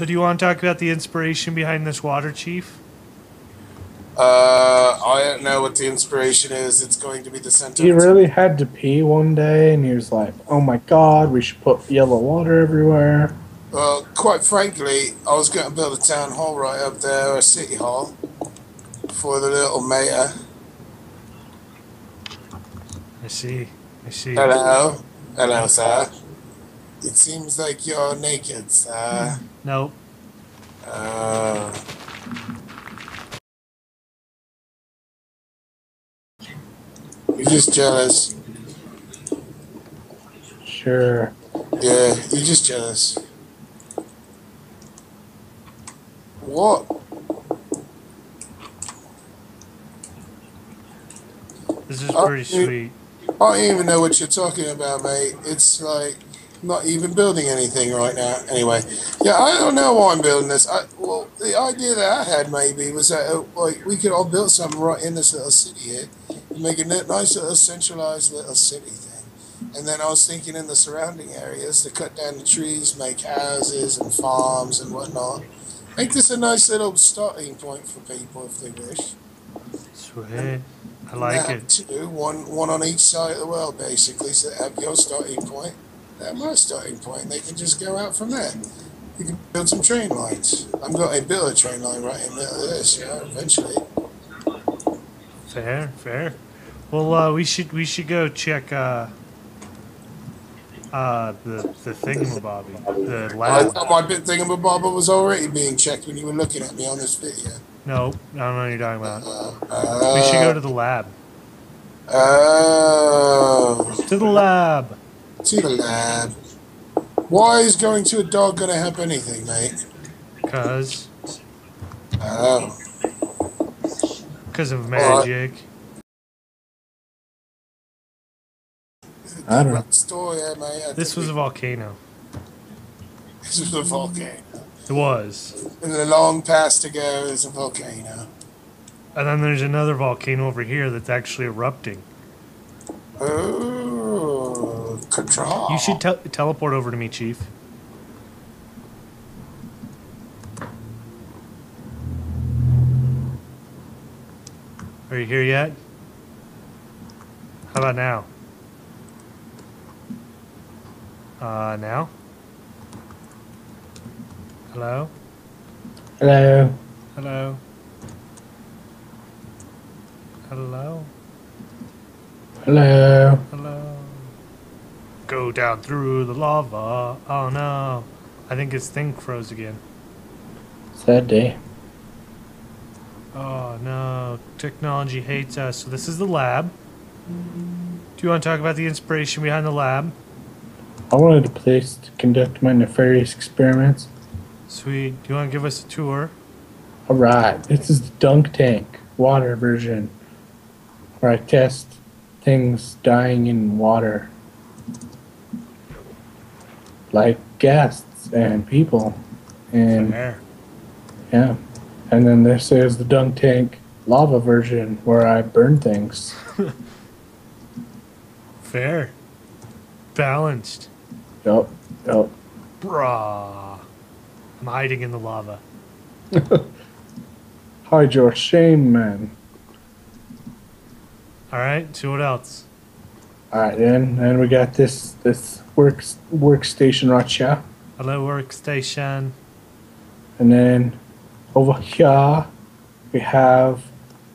So do you want to talk about the inspiration behind this water, Chief? I don't know what the inspiration is. It's going to be the sentence. He really had to pee one day, and he was like, oh my god, we should put yellow water everywhere. Well, quite frankly, I was going to build a town hall right up there, a city hall, for the little mayor. I see. I see. Hello. Hello, sir. It seems like you're naked, sir. No. You're just jealous. Sure. Yeah, you're just jealous. What? This is pretty sweet. I don't even know what you're talking about, mate. It's like not even building anything right now. Anyway, yeah, I don't know why I'm building this. Well, the idea that I had maybe was that like we could all build something right in this little city here, and make a nice little centralized little city thing. And then I was thinking in the surrounding areas to cut down the trees, make houses and farms and whatnot. Make this a nice little starting point for people if they wish. Sweet. And I like it. Two, one on each side of the world, basically, so they have your starting point, they have my starting point, and they can just go out from there. You can build some train lines. I'm going to build a train line right in the middle of this, yeah, eventually. Fair, fair. Well, we should go check the thingamabobby. The lab. I thought my bit thingamabobby was already being checked when you were looking at me on this video. No, I don't know what you're talking about. We should go to the lab. Oh. To the lab. To the lab. Why is going to a dog going to help anything, mate? Because. Oh. Because of magic. I don't know. Story, mate. This was a volcano. This was a volcano. It was. In the long past ago, there's a volcano. And then there's another volcano over here that's actually erupting. Oh, control. You should teleport over to me, Chief. Are you here yet? How about now? Now? Hello? Hello? Hello? Hello? Hello? Hello? Go down through the lava. Oh no. I think his thing froze again. Sad day. Oh no. Technology hates us. So this is the lab. Do you want to talk about the inspiration behind the lab? I wanted a place to conduct my nefarious experiments. Sweet. Do you want to give us a tour? Alright. This is the dunk tank. Water version. Where I test things dying in water. Like guests and people. And fair. Yeah. And then this is the dunk tank lava version where I burn things. Fair. Balanced. Yep, yep. Brah. I'm hiding in the lava. Hide your shame, man. Alright, so what else? Alright then we got this workstation right here. Hello, workstation. And then over here we have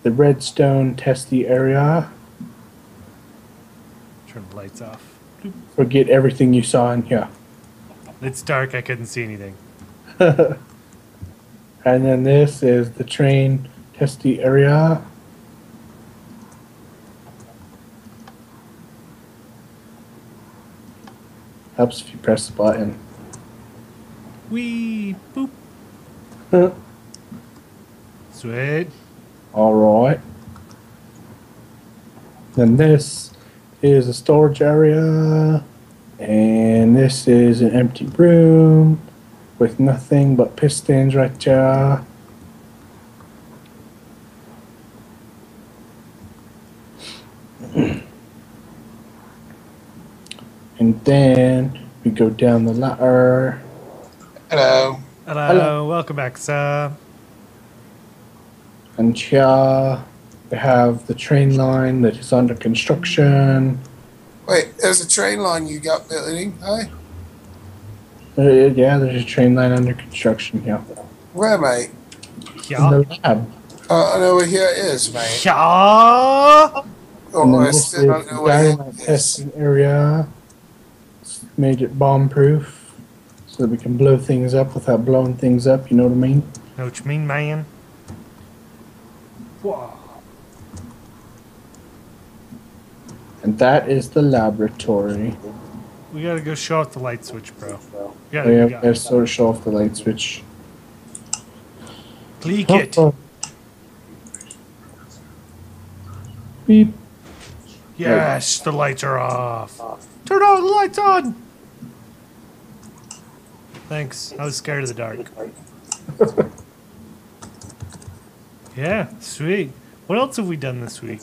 the redstone testy area. Turn the lights off. Forget everything you saw in here. It's dark, I couldn't see anything. And then this is the train testy area. Helps if you press the button. Wee boop. Sweet. Alright. Then this is a storage area, and this is an empty room with nothing but pistons right there. And then we go down the ladder. Hello. Hello. Hello, welcome back, sir. And here we have the train line that is under construction. Wait, there's a train line you got building, hey? Yeah, there's a train line under construction here. Where, mate? Yeah. In the lab. I know where here it is, mate. Yeah. Oh, I still don't know where it is. Testing area. Made it bomb-proof, so that we can blow things up without blowing things up, you know what I mean? Know what you mean, man. Whoa. And that is the laboratory. We gotta go show off the light switch, bro. We gotta show off the light switch. Click it! Oh. Beep. Yes, the lights are off. Turn on the lights on! Thanks, I was scared of the dark. Yeah, sweet. What else have we done this week?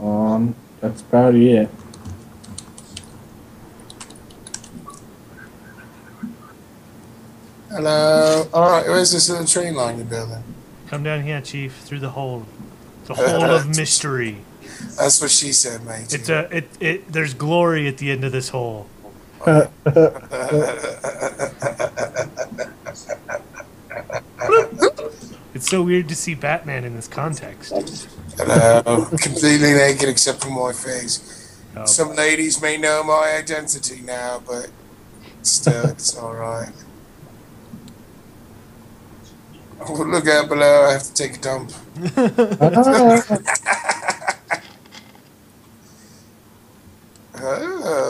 That's about it. Hello. Alright, where's this little train line you're building? Come down here, Chief, through the hole. The hole of mystery. That's what she said, mate. It's a, there's glory at the end of this hole. It's so weird to see Batman in this context. Hello. Completely naked except for my face. Oh. Some ladies may know my identity now, but still, it's alright. Oh, look out below, I have to take a dump.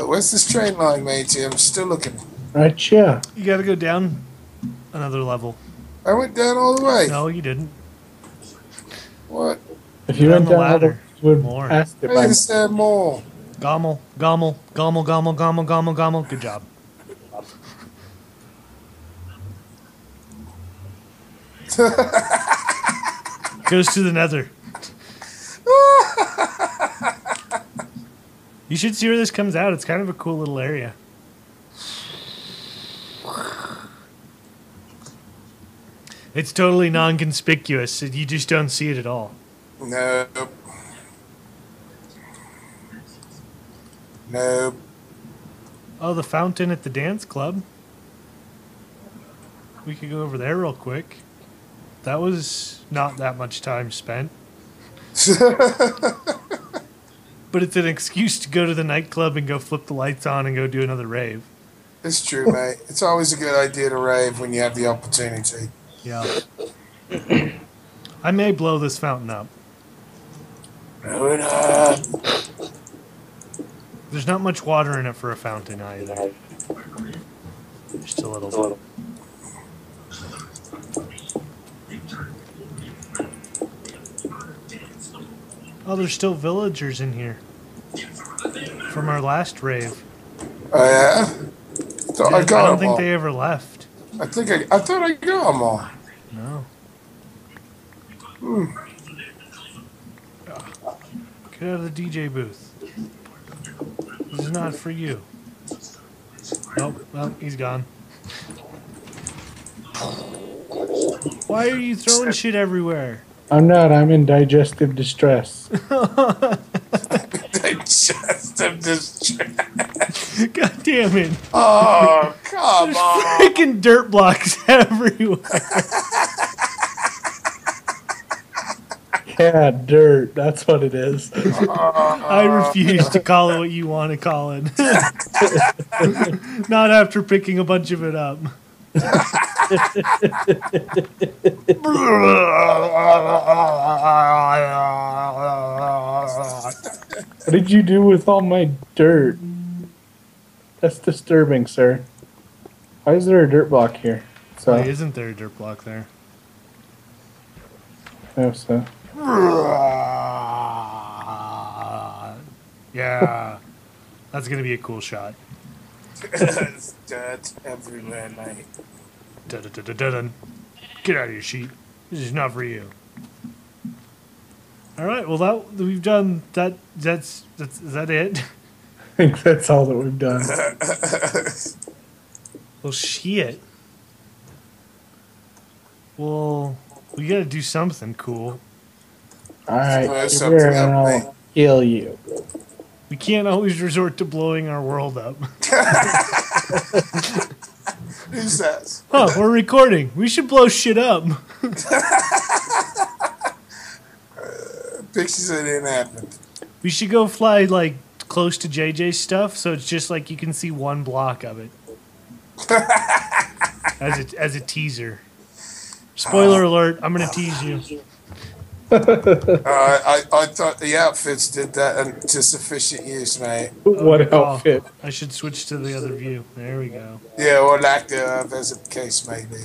Where's this train line, matey? I'm still looking. Right here. You gotta go down another level. I went down all the way. No, you didn't. What? If you went down the ladder, you would more. Where's there more? Gommel, gommel, gommel, gommel, gommel, gommel, gommel. Good job. Goes to the nether. You should see where this comes out. It's kind of a cool little area. It's totally non-conspicuous. You just don't see it at all. Nope. Nope. Oh, the fountain at the dance club. We could go over there real quick. That was not that much time spent. But it's an excuse to go to the nightclub and go flip the lights on and go do another rave. It's true, mate. It's always a good idea to rave when you have the opportunity. Yeah. I may blow this fountain up. Blow it up. There's not much water in it for a fountain either. Just a little. Oh, there's still villagers in here from our last rave. Oh yeah, so I got them all. I don't think they ever left. I thought I got them all. No. Get out of the DJ booth. This is not for you. Nope. Well, he's gone. Why are you throwing shit everywhere? I'm not. I'm in digestive distress. Digestive distress. God damn it. Oh, come There's on. There's freaking dirt blocks everywhere. Yeah, dirt. That's what it is. I refuse to call it what you want to call it. Not after picking a bunch of it up. What did you do with all my dirt? That's disturbing, sir. Why is there a dirt block here? So. Why isn't there a dirt block there? No, so. Yeah. That's going to be a cool shot. There's dirt everywhere, mate. Dun, dun, dun, dun, dun. Get out of your sheet. This is not for you. All right. Well, that we've done that. That's is that it? I think that's all that we've done. Well, shit. Well, we gotta do something cool. Alright, we're gonna kill you. We can't always resort to blowing our world up. Who says? Oh, we're recording. We should blow shit up. Pictures that didn't happen. We should go fly, like, close to JJ's stuff, so it's just like you can see one block of it. As a teaser. Spoiler alert, I'm going to tease you. I thought the outfits did that to sufficient use, mate. What outfit? Oh, I should switch to the other view. There we go. Yeah, or lack thereof, as the case may be.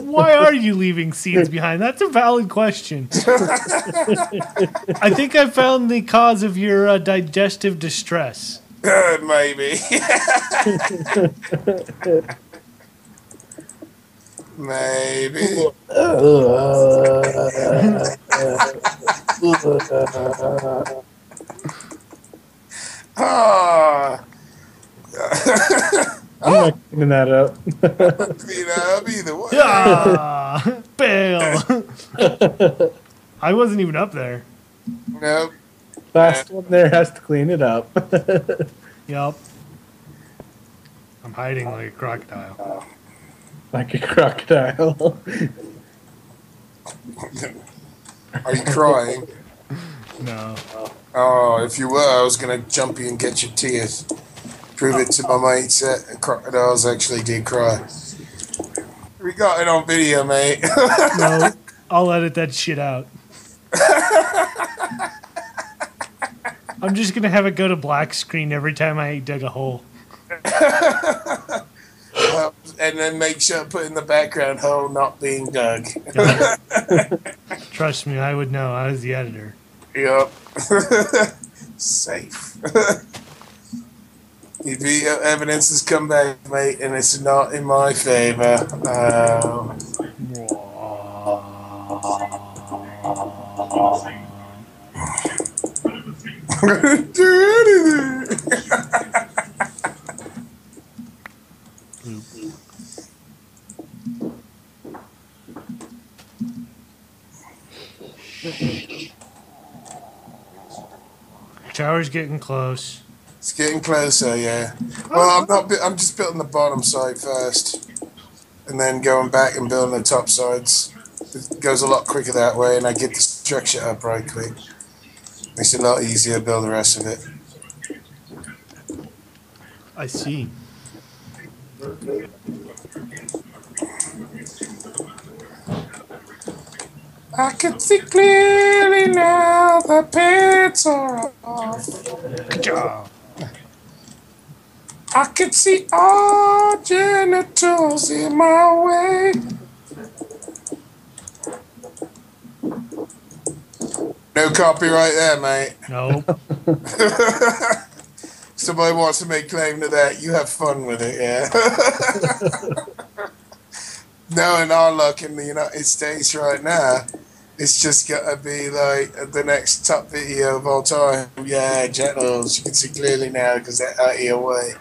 Why are you leaving scenes behind? That's a valid question. I think I found the cause of your digestive distress. Maybe. Maybe. I'm not cleaning that up. Either way. Ah, bail. I wasn't even up there. Nope. Last one there has to clean it up. Yep. I'm hiding like a crocodile. Like a crocodile. Are you crying? No. Oh, if you were, I was going to jump you and get your tears. Prove it to my mates that crocodiles actually did cry. We got it on video, mate. No, I'll edit that shit out. I'm just going to have it go to black screen every time I dug a hole. And then make sure I put in the background hole not being dug. Trust me, I would know. I was the editor. Yep. Safe. The video evidence has come back, mate, and it's not in my favor. I'm gonna do anything. Shower's getting close. It's getting closer, yeah. Well, I'm just building the bottom side first, and then going back and building the top sides. It goes a lot quicker that way, and I get the structure up right quick. Makes it a lot easier to build the rest of it. I see. I can see clearly now the pants are off. Good job. I can see all genitals in my way. No copyright there, mate. No. Somebody wants to make claim to that. You have fun with it, yeah. No, in our luck in the United States right now, it's just got to be like the next top video of all time. Yeah, genitals. You can see clearly now because they're out of your way.